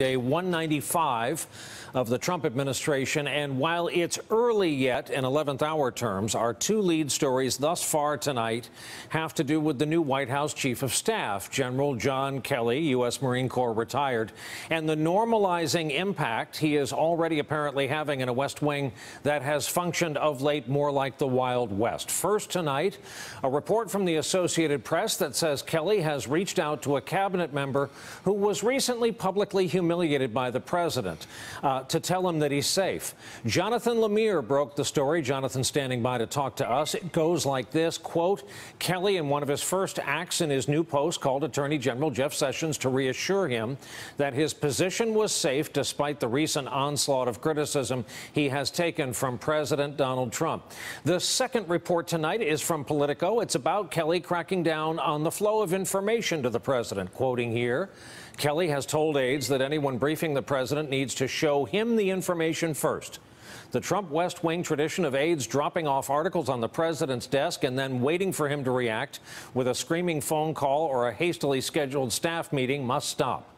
Day 195 of the Trump administration, and while it's early yet in 11th hour terms, our two lead stories thus far tonight have to do with the new White House Chief of Staff, General John Kelly, U.S. Marine Corps retired, and the normalizing impact he is already apparently having in a West Wing that has functioned of late more like the Wild West. First tonight, a report from the Associated Press that says Kelly has reached out to a cabinet member who was recently publicly humiliated by the president to tell him that he's safe. Jonathan Lemire broke the story. Jonathan standing by to talk to us. It goes like this, quote, Kelly, in one of his first acts in his new post, called Attorney General Jeff Sessions to reassure him that his position was safe despite the recent onslaught of criticism he has taken from President Donald Trump. The second report tonight is from Politico. It's about Kelly cracking down on the flow of information to the president, quoting here. Kelly has told aides that anyone briefing the president needs to show him the information first. The Trump West Wing tradition of aides dropping off articles on the president's desk and then waiting for him to react with a screaming phone call or a hastily scheduled staff meeting must stop.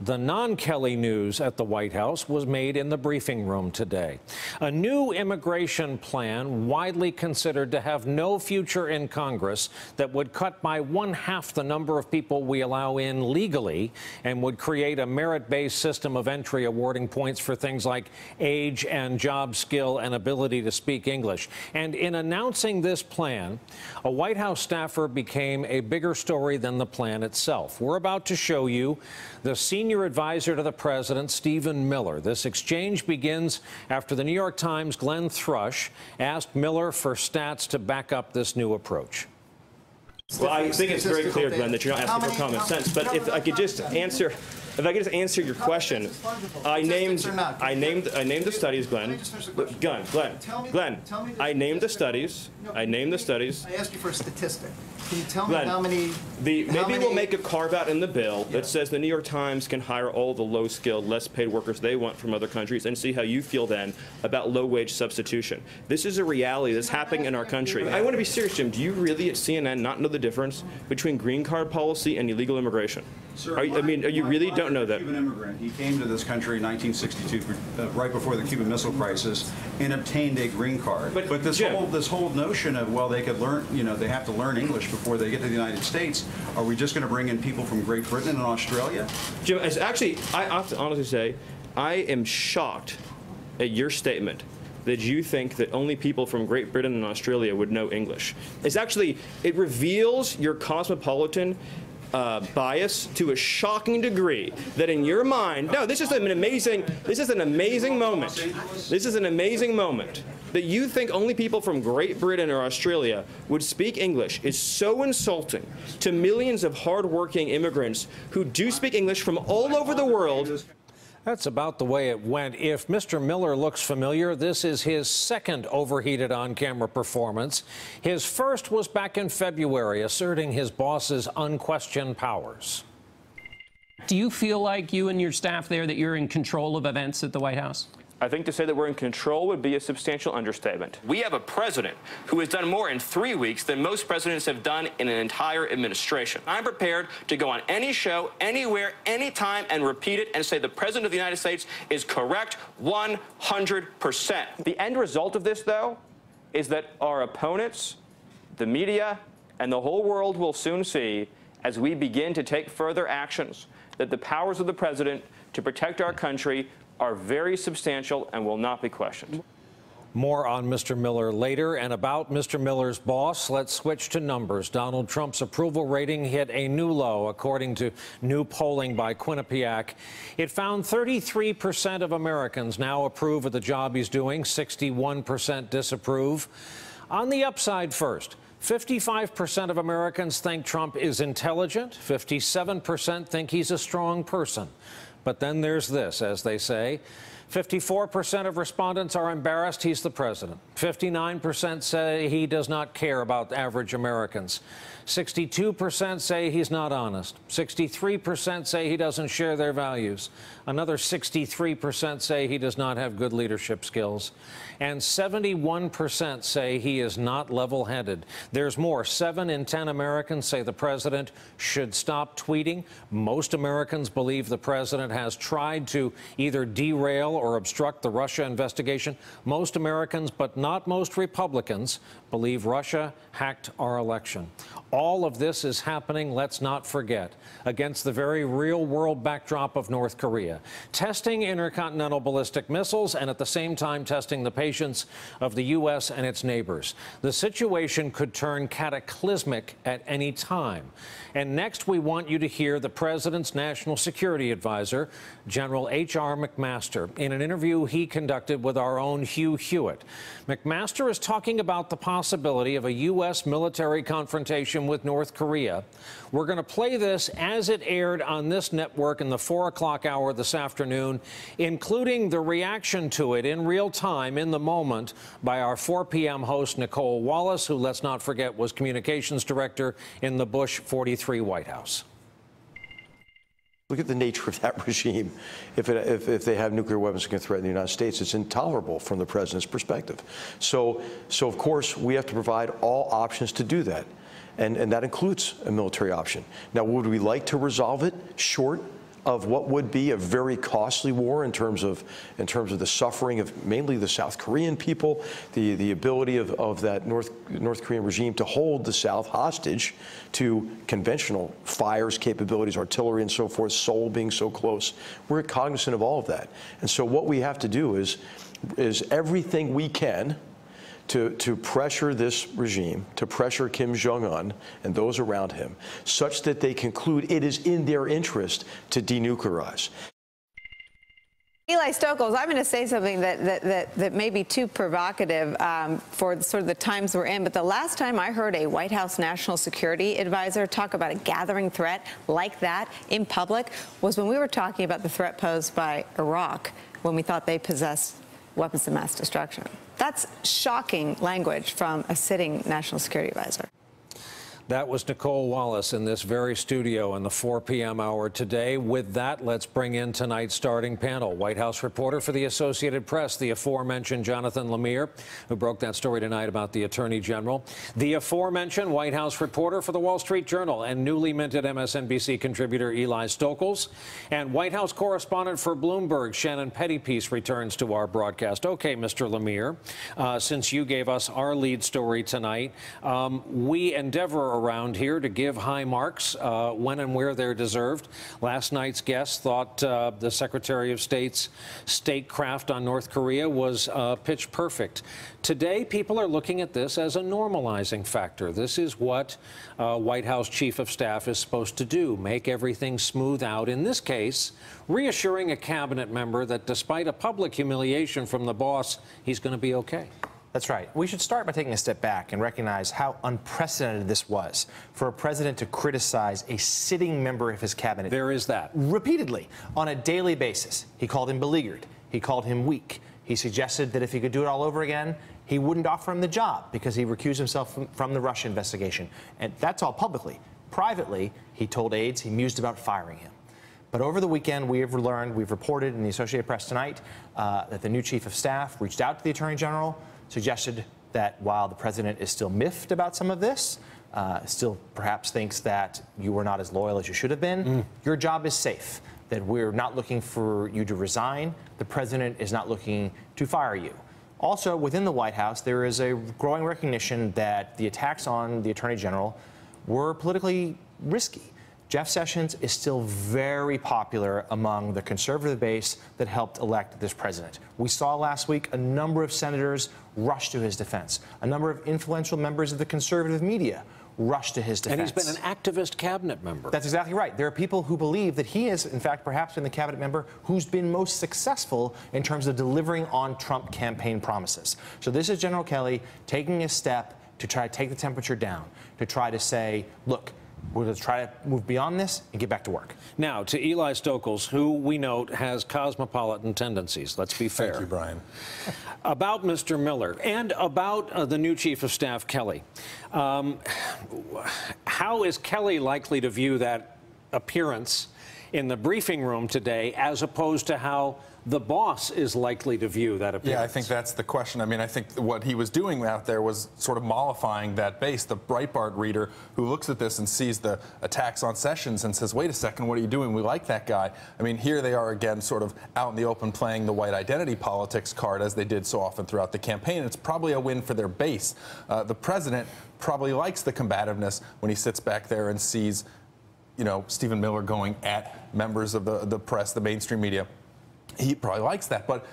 The non-Kelly news at the White House was made in the briefing room today. A new immigration plan widely considered to have no future in Congress that would cut by 1/2 the number of people we allow in legally and would create a merit-based system of entry awarding points for things like age and job skill and ability to speak English. And in announcing this plan, a White House staffer became a bigger story than the plan itself. We're about to show you the senior advisor to the president, Stephen Miller. This exchange begins after the New York Times' Glenn Thrush asked Miller for stats to back up this new approach. Well, I think it's very clear, Glenn, that you're not asking for common sense, but if I could just answer... If I could just answer your question, I named the studies, Glenn. I named the studies. I asked you for a statistic. Can you tell me how many? Maybe we'll make a carve out in the bill that says the New York Times can hire all the low-skilled, less-paid workers they want from other countries, and see how you feel then about low-wage substitution. This is a reality that's happening in our country. I want to be serious, Jim. Do you really at CNN not know the difference between green card policy and illegal immigration? Sir, you really don't know that. Cuban immigrant. He came to this country in 1962, right before the Cuban Missile Crisis, and obtained a green card. But this whole notion of, well, they could learn, you know, they have to learn English before they get to the United States. Are we just going to bring in people from Great Britain and Australia? Jim, actually, I have to honestly say, I am shocked at your statement that you think that only people from Great Britain and Australia would know English. It's actually, it reveals your cosmopolitan bias to a shocking degree that in your mind, no, this is an amazing moment that you think only people from Great Britain or Australia would speak English is so insulting to millions of hardworking immigrants who do speak English from all over the world. That's about the way it went. If Mr. Miller looks familiar, this is his second overheated on-camera performance. His first was back in February, asserting his boss's unquestioned powers. Do you feel like you and your staff there that you're in control of events at the White House? I think to say that we're in control would be a substantial understatement. We have a president who has done more in 3 weeks than most presidents have done in an entire administration. I'm prepared to go on any show, anywhere, anytime, and repeat it and say the president of the United States is correct 100%. The end result of this, though, is that our opponents, the media, and the whole world will soon see, as we begin to take further actions, that the powers of the president to protect our country are very substantial and will not be questioned. More on Mr. Miller later. And about Mr. Miller's boss, let's switch to numbers. Donald Trump's approval rating hit a new low, according to new polling by Quinnipiac. It found 33% of Americans now approve of the job he's doing, 61% disapprove. On the upside first, 55% of Americans think Trump is intelligent, 57% think he's a strong person. But then there's this, as they say, 54% of respondents are embarrassed he's the president. 59% say he does not care about average Americans. 62% say he's not honest. 63% say he doesn't share their values. Another 63% say he does not have good leadership skills. And 71% say he is not level-headed. There's more. 7 in 10 Americans say the president should stop tweeting. Most Americans believe the president has tried to either derail or obstruct the Russia investigation, most Americans, but not most Republicans, believe Russia hacked our election. All of this is happening, let's not forget, against the very real-world backdrop of North Korea, testing intercontinental ballistic missiles and at the same time testing the patience of the U.S. and its neighbors. The situation could turn cataclysmic at any time. And next, we want you to hear the President's National Security Advisor, General H.R. McMaster, in an interview he conducted with our own Hugh Hewitt. McMaster is talking about the possibility of a U.S. military confrontation with North Korea. We're going to play this as it aired on this network in the 4 o'clock hour this afternoon, including the reaction to it in real time, in the moment, by our 4 p.m. host, Nicole Wallace, who, let's not forget, was communications director in the Bush 43 White House. Look at the nature of that regime. If they have nuclear weapons that can threaten the United States, it's intolerable from the president's perspective. So of course, we have to provide all options to do that. And that includes a military option. Now, would we like to resolve it short of what would be a very costly war in terms of the suffering of mainly the South Korean people, the ability of that North Korean regime to hold the South hostage to conventional fires, capabilities, artillery, and so forth, Seoul being so close. We're cognizant of all of that. And so what we have to do is everything we can to pressure this regime, to pressure Kim Jong Un and those around him, such that they conclude it is in their interest to denuclearize. Eli Stokols, I'm going to say something that may be too provocative for sort of the times we're in, but the last time I heard a White House National Security Advisor talk about a gathering threat like that in public was when we were talking about the threat posed by Iraq, when we thought they possessed weapons of mass destruction. That's shocking language from a sitting National Security Advisor. That was Nicole Wallace in this very studio in the 4 p.m. hour today. With that, let's bring in tonight's starting panel. White House reporter for the Associated Press, the aforementioned Jonathan Lemire, who broke that story tonight about the Attorney General. The aforementioned White House reporter for the Wall Street Journal and newly minted MSNBC contributor Eli Stokols. And White House correspondent for Bloomberg, Shannon Pettypiece, returns to our broadcast. Okay, Mr. Lemire, since you gave us our lead story tonight, we endeavor around here to give high marks when and where they're deserved. Last night's guest thought the Secretary of State's statecraft on North Korea was pitch perfect. Today, people are looking at this as a normalizing factor. This is what White House Chief of Staff is supposed to do, make everything smooth out. In this case, reassuring a cabinet member that despite a public humiliation from the boss, he's going to be okay. That's right. We should start by taking a step back and recognize how unprecedented this was for a president to criticize a sitting member of his cabinet. There is that. Repeatedly, on a daily basis. He called him beleaguered. He called him weak. He suggested that if he could do it all over again, he wouldn't offer him the job because he recused himself from the Russia investigation. And that's all publicly. Privately, he told aides he mused about firing him. But over the weekend, we have learned, we've reported in the Associated Press tonight, that the new chief of staff reached out to the Attorney General, suggested that while the president is still miffed about some of this, still perhaps thinks that you were not as loyal as you should have been, your job is safe, that we're not looking for you to resign. The president is not looking to fire you. Also, within the White House, there is a growing recognition that the attacks on the Attorney General were politically risky. Jeff Sessions is still very popular among the conservative base that helped elect this president. We saw last week a number of senators rush to his defense. A number of influential members of the conservative media rush to his defense. And he's been an activist cabinet member. That's exactly right. There are people who believe that he is, in fact, perhaps been the cabinet member who's been most successful in terms of delivering on Trump campaign promises. So this is General Kelly taking a step to try to take the temperature down, to try to say, look, we're going to try to move beyond this and get back to work. Now, to Eli Stokols, who we note has cosmopolitan tendencies. Let's be fair. Thank you, Brian. About Mr. Miller and about the new Chief of Staff, Kelly. How is Kelly likely to view that appearance in the briefing room today, as opposed to how the boss is likely to view that appearance? Yeah, I think that's the question. I mean, I think what he was doing out there was sort of mollifying that base, the Breitbart reader who looks at this and sees the attacks on Sessions and says, wait a second, what are you doing? We like that guy. I mean, here they are again, sort of out in the open playing the white identity politics card, as they did so often throughout the campaign. It's probably a win for their base. The president probably likes the combativeness when he sits back there and sees, you know, Stephen Miller going at members of the press, the mainstream media. He probably likes that, but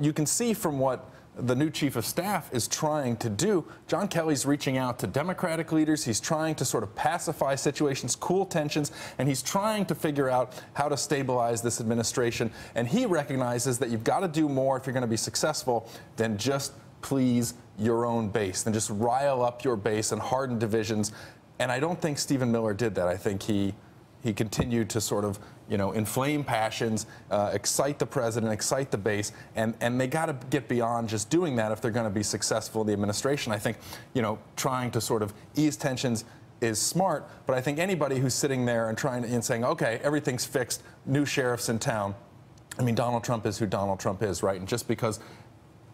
you can see from what the new chief of staff is trying to do, John Kelly's reaching out to Democratic leaders. He's trying to sort of pacify situations, cool tensions, and he's trying to figure out how to stabilize this administration. And he recognizes that you've got to do more if you're going to be successful than just please your own base, than just rile up your base and harden divisions. And I don't think Stephen Miller did that. I think he continued to sort of, you know, inflame passions, excite the president, excite the base, and they got to get beyond just doing that if they're going to be successful in the administration. I think, you know, trying to sort of ease tensions is smart, but I think anybody who's sitting there and trying to, and saying, okay, everything's fixed, new sheriff's in town. I mean, Donald Trump is who Donald Trump is, right? And just because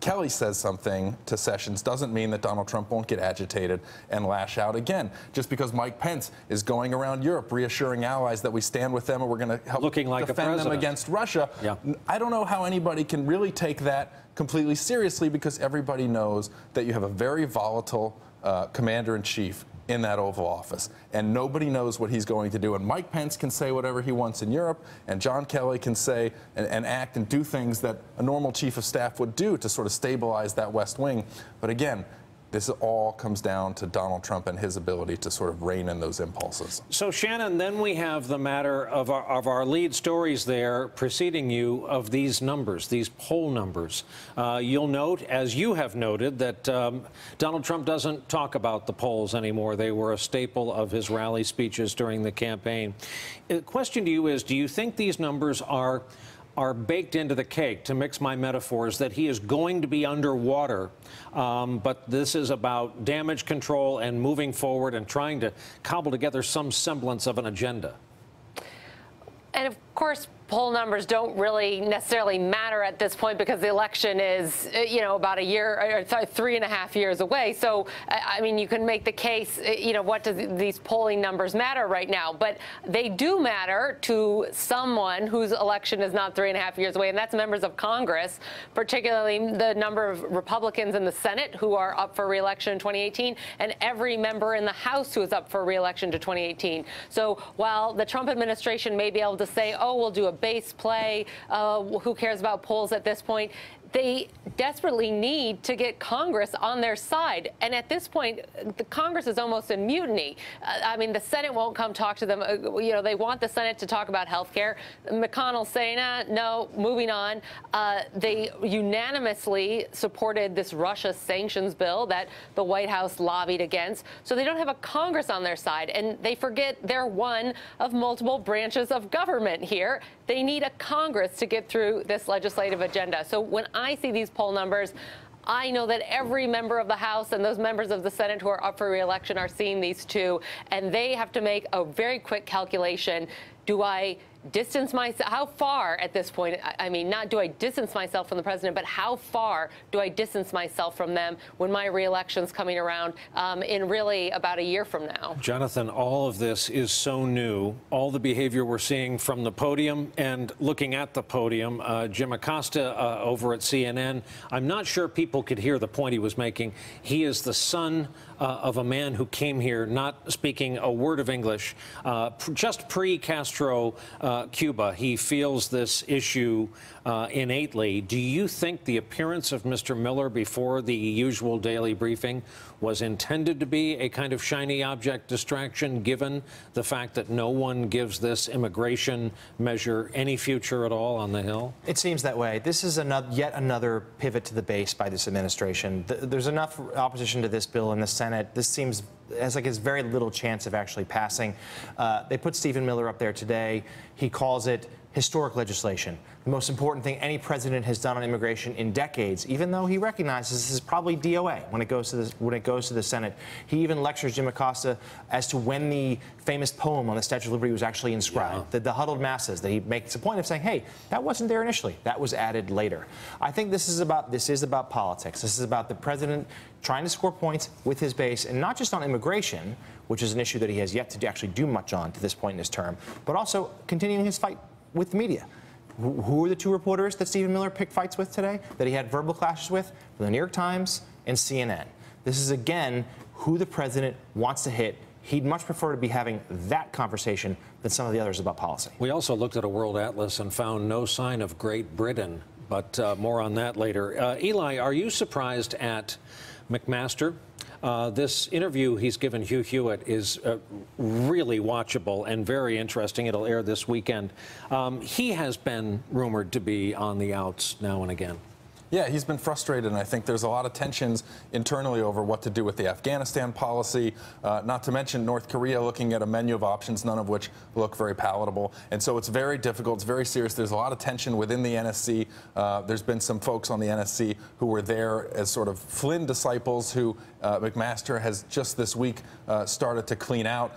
Kelly says something to Sessions doesn't mean that Donald Trump won't get agitated and lash out again. Just because Mike Pence is going around Europe reassuring allies that we stand with them and we're going to help defend them against Russia, yeah. I don't know how anybody can really take that completely seriously, because everybody knows that you have a very volatile commander-in-chief in that Oval Office, and nobody knows what he's going to do. And Mike Pence can say whatever he wants in Europe, and John Kelly can say and act and do things that a normal chief of staff would do to sort of stabilize that West Wing. But again, this all comes down to Donald Trump and his ability to sort of rein in those impulses. So, Shannon, then we have the matter of our lead stories there preceding you of these numbers, these poll numbers. You'll note, as you have noted, that Donald Trump doesn't talk about the polls anymore. They were a staple of his rally speeches during the campaign. The question to you is, do you think these numbers are baked into the cake, to mix my metaphors, that he is going to be underwater, but this is about damage control and moving forward and trying to cobble together some semblance of an agenda? And of course, poll numbers don't really necessarily matter at this point, because the election is, you know, about a year or 3.5 years away. So, I mean, you can make the case, you know, what does these polling numbers matter right now? But they do matter to someone whose election is not 3.5 years away, and that's members of Congress, particularly the number of Republicans in the Senate who are up for re-election in 2018, and every member in the House who is up for re-election to 2018. So while the Trump administration may be able to say, oh, we'll do a base play, who cares about polls at this point, they desperately need to get Congress on their side. And at this point, the Congress is almost in mutiny. I mean, the Senate won't come talk to them. You know, they want the Senate to talk about health care. McConnell saying, no, moving on. They unanimously supported this Russia sanctions bill that the White House lobbied against. So they don't have a Congress on their side, and they forget they're one of multiple branches of government here. They need a Congress to get through this legislative agenda. So when I see these poll numbers, I know that every member of the House and those members of the Senate who are up for re-election are seeing these too, and they have to make a very quick calculation. Do I distance myself? How far at this point? I mean, not do I distance myself from the president, but how far do I distance myself from them when my re-election's coming around in really about a year from now? Jonathan, all of this is so new. All the behavior we're seeing from the podium and looking at the podium, Jim Acosta over at CNN, I'm not sure people could hear the point he was making. He is the son of a man who came here not speaking a word of English, just pre-Castro Cuba. He feels this issue innately. Do you think the appearance of Mr. Miller before the usual daily briefing was intended to be a kind of shiny object distraction, given the fact that no one gives this immigration measure any future at all on the Hill? It seems that way. This is yet another pivot to the base by this administration. There's enough opposition to this bill in the Senate. This seems as like it's very little chance of actually passing. They put Stephen Miller up there today. He calls it historic legislation, the most important thing any president has done on immigration in decades, even though he recognizes this is probably DOA when it goes to the Senate. He even lectures Jim Acosta as to when the famous poem on the Statue of Liberty was actually inscribed, the huddled masses, that he makes a point of saying, hey, that wasn't there initially, that was added later. I think this is about politics. This is about the president trying to score points with his base, and not just on immigration, which is an issue that he has yet to actually do much on to this point in his term, but also continuing his fight with the media. Who are the two reporters that Stephen Miller picked fights with today, that he had verbal clashes with? The New York Times and CNN. This is, again, who the president wants to hit. He'd much prefer to be having that conversation than some of the others about policy. We also looked at a world atlas and found no sign of Great Britain, but more on that later. Eli, are you surprised at McMaster? This interview he's given Hugh Hewitt is really watchable and very interesting. It'll air this weekend. He has been rumored to be on the outs now and again. Yeah, he's been frustrated, and I think there's a lot of tensions internally over what to do with the Afghanistan policy, not to mention North Korea looking at a menu of options, none of which look very palatable. And so it's very difficult, it's very serious. There's a lot of tension within the NSC. There's been some folks on the NSC who were there as sort of Flynn disciples who McMaster has just this week started to clean out.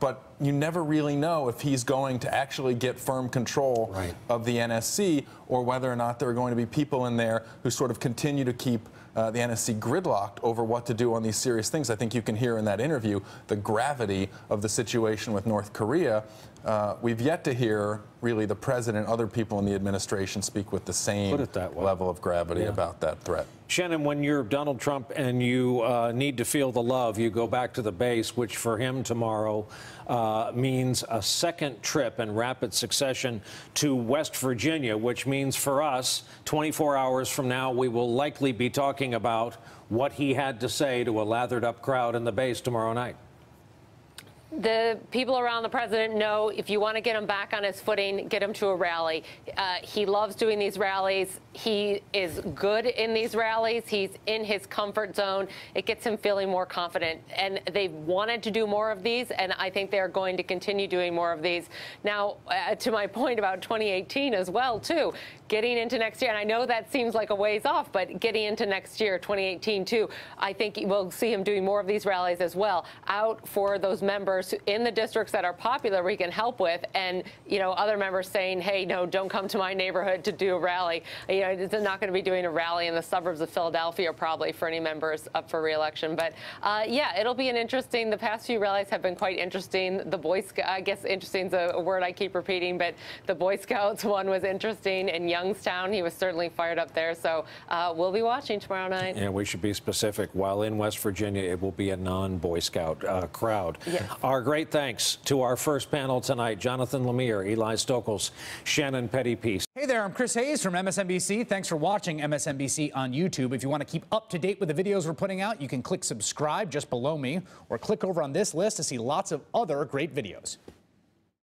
But you never really know if he's going to actually get firm control of the NSC, or whether or not there are going to be people in there who sort of continue to keep the NSC gridlocked over what to do on these serious things. I think you can hear in that interview the gravity of the situation with North Korea. We've yet to hear really the president, other people in the administration speak with the same level of gravity about that threat. Shannon, when you're Donald Trump and you need to feel the love, you go back to the base, which for him tomorrow means a second trip in rapid succession to West Virginia, which means for us, 24 hours from now, we will likely be talking about what he had to say to a lathered-up crowd in the base tomorrow night. The people around the president know if you want to get him back on his footing, get him to a rally. He loves doing these rallies. He is good in these rallies. He's in his comfort zone. It gets him feeling more confident. And they've wanted to do more of these, and I think they're going to continue doing more of these. Now, to my point about 2018 as well, too, getting into next year, and I know that seems like a ways off, but getting into next year, 2018, too, I think we'll see him doing more of these rallies as well, out for those members in the districts that are popular we can help with, and other members saying, hey, no, don't come to my neighborhood to do a rally. It's not going to be doing a rally in the suburbs of Philadelphia probably for any members up for re-election. But yeah, it'll be an interesting, the past few rallies have been quite interesting. The Boy Scouts, I guess interesting is a word I keep repeating, but the Boy Scouts one was interesting in Youngstown. He was certainly fired up there. So we'll be watching tomorrow night. Yeah, we should be specific. While in West Virginia, it will be a non-Boy Scout crowd. Yes. Our great thanks to our first panel tonight, Jonathan Lemire, Eli Stokols, Shannon Pettypiece. Hey there, I'm Chris Hayes from MSNBC. Thanks for watching MSNBC on YouTube. If you want to keep up to date with the videos we're putting out, you can click subscribe just below me, or click over on this list to see lots of other great videos.